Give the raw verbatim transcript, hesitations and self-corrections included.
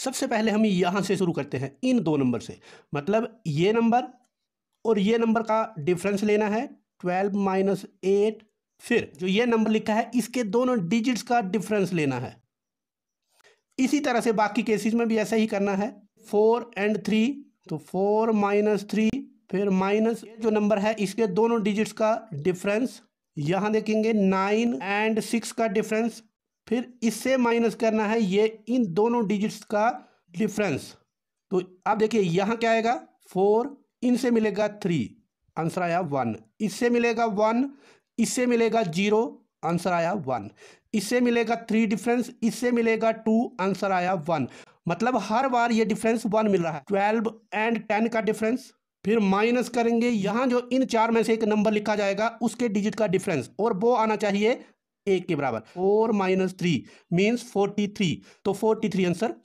सबसे पहले हम यहाँ से शुरू करते हैं, इन दो नंबर से। मतलब ये नंबर और ये नंबर का डिफरेंस लेना है ट्वेल्व माइनस एट, फिर जो ये नंबर लिखा है इसके दोनों डिजिट्स का डिफरेंस लेना है। इसी तरह से बाकी केसेस में भी ऐसा ही करना है। फोर एंड थ्री, तो फोर माइनस थ्री, फिर माइनस जो नंबर है इसके दोनों डिजिट्स का डिफरेंस। यहाँ देखेंगे नाइन एंड सिक्स का डिफरेंस, फिर इससे माइनस करना है ये इन दोनों डिजिट्स का डिफरेंस। तो आप देखिए यहाँ क्या आएगा, फोर, इनसे मिलेगा थ्री, आंसर आया वन। इससे मिलेगा वन, इससे मिलेगा जीरो, आंसर आया वन। इससे मिलेगा थ्री डिफरेंस, इससे मिलेगा टू, आंसर आया वन। मतलब हर बार ये डिफरेंस वन मिल रहा है। ट्वेल्व एंड टेन का डिफरेंस, फिर माइनस करेंगे यहाँ जो इन चार में से एक नंबर लिखा जाएगा उसके डिजिट का डिफरेंस, और वो आना चाहिए एक के बराबर। Four minus three means forty three, तो फोर्टी थ्री आंसर